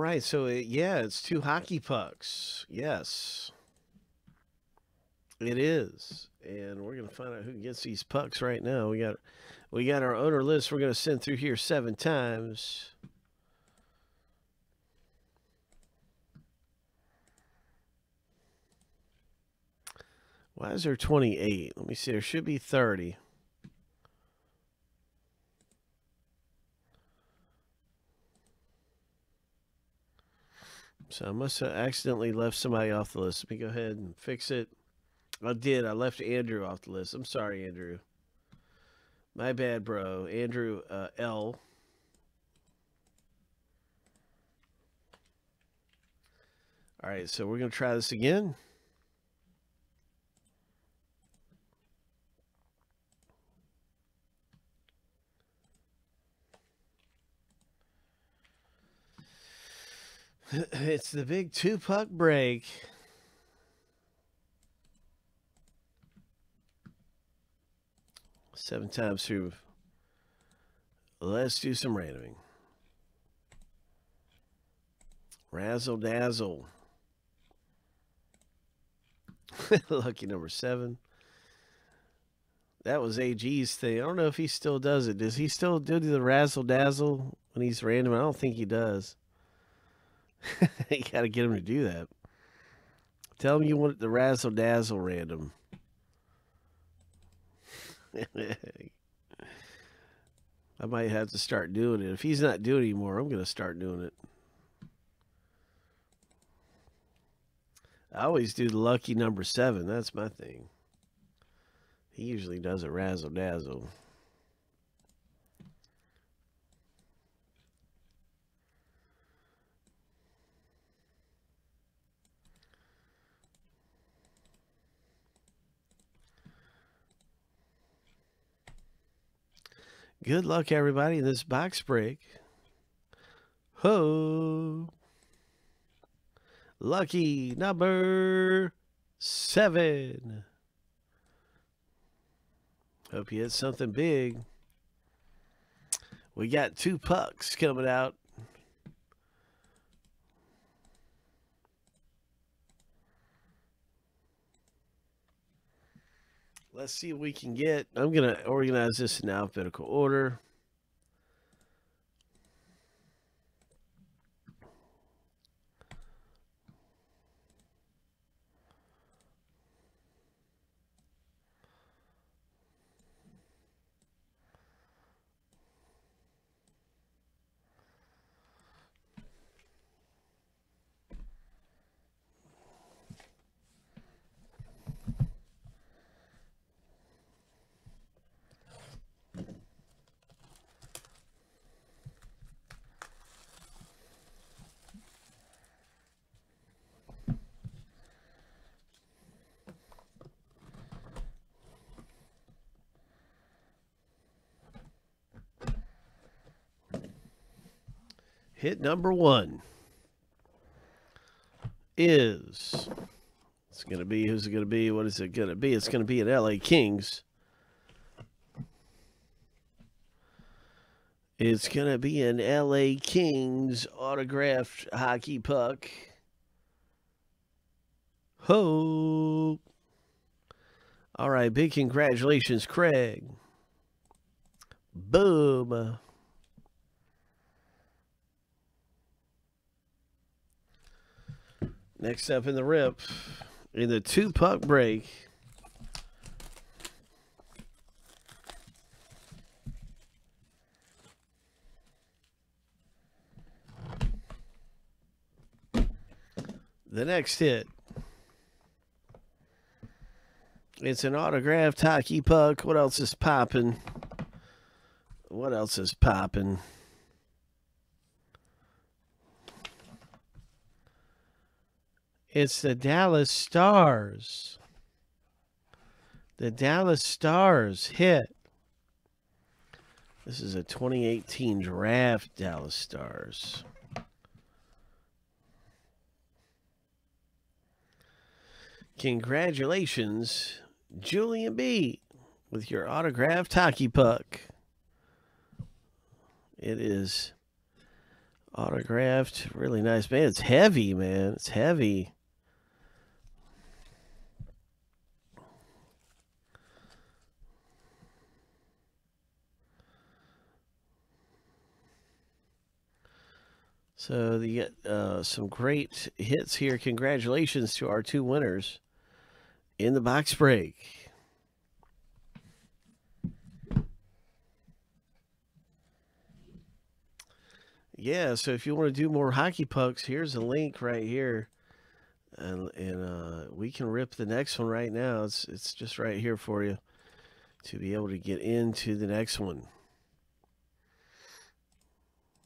right, so it's two hockey pucks. Yes, it is. And we're going to find out who gets these pucks right now. We got our owner list. We're going to send through here 7 times. Why is there 28? Let me see. There should be 30. So I must have accidentally left somebody off the list. Let me go ahead and fix it. I did. I left Andrew off the list. I'm sorry, Andrew. My bad, bro. Andrew L. All right, so we're going to try this again. It's the big 2-puck break. Seven times through. Let's do some randoming. Razzle dazzle. Lucky number 7. That was AG's thing. I don't know if he still does it. Does he still do the razzle dazzle when he's random? I don't think he does. You got to get him to do that. Tell him you want the razzle dazzle random. I might have to start doing it. If he's not doing it anymore, I'm going to start doing it. I always do the lucky number 7. That's my thing. He usually does a razzle dazzle. Good luck, everybody, in this box break. Ho! Lucky number 7. Hope you hit something big. We got 2 pucks coming out. Let's see what we can get. I'm going to organize this in alphabetical order. Hit number 1 is, it's going to be, who's it going to be? What is it going to be? It's going to be an LA Kings. It's going to be an LA Kings autographed hockey puck. Ho! All right, big congratulations, Craig. Boom! Next up in the rip, in the 2-puck break. The next hit. It's an autographed hockey puck. What else is popping? What else is popping? It's the Dallas Stars. The Dallas Stars hit. This is a 2018 draft Dallas Stars. Congratulations, Julian B., with your autographed hockey puck. It is autographed. Really nice. Man, it's heavy, man. It's heavy. So you get some great hits here. Congratulations to our two winners in the box break. Yeah, so if you want to do more hockey pucks, here's a link right here, and we can rip the next one right now. It's just right here for you to be able to get into the next one.